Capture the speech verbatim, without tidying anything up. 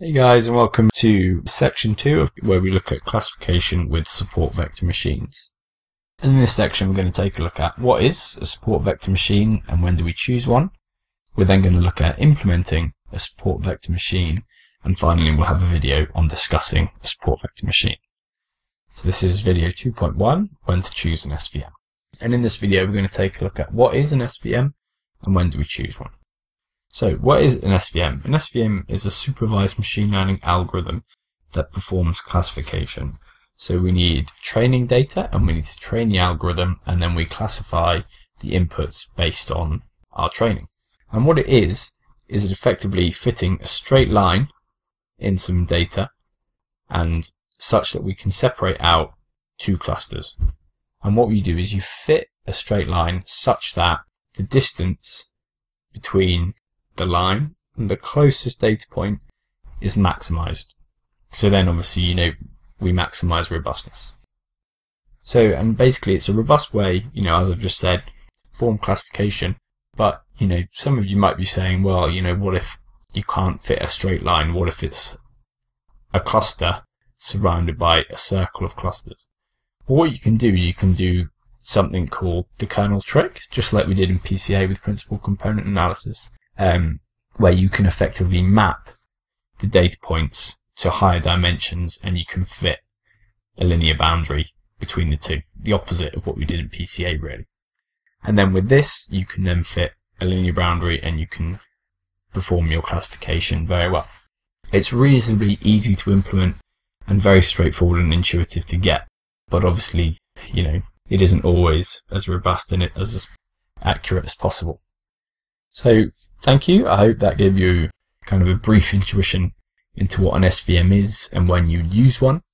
Hey guys, and welcome to section two of where we look at classification with support vector machines. And in this section we're going to take a look at what is a support vector machine and when do we choose one. We're then going to look at implementing a support vector machine, and finally we'll have a video on discussing a support vector machine. So this is video two point one, when to choose an S V M. And in this video we're going to take a look at what is an S V M and when do we choose one. So what is an S V M? An S V M is a supervised machine learning algorithm that performs classification. So we need training data and we need to train the algorithm, and then we classify the inputs based on our training. And what it is, is it effectively fitting a straight line in some data and such that we can separate out two clusters. And what you do is you fit a straight line such that the distance between the line and the closest data point is maximized. So then obviously, you know, we maximize robustness. So, and basically it's a robust way, you know, as I've just said, form classification. But, you know, some of you might be saying, well, you know, what if you can't fit a straight line? What if it's a cluster surrounded by a circle of clusters? Well, what you can do is you can do something called the kernel trick, just like we did in P C A with principal component analysis. Um, where you can effectively map the data points to higher dimensions and you can fit a linear boundary between the two, the opposite of what we did in P C A really. And then with this you can then fit a linear boundary and you can perform your classification very well. It's reasonably easy to implement and very straightforward and intuitive to get, but obviously, you know, it isn't always as robust and as accurate as possible. So thank you. I hope that gave you kind of a brief intuition into what an S V M is and when you use one.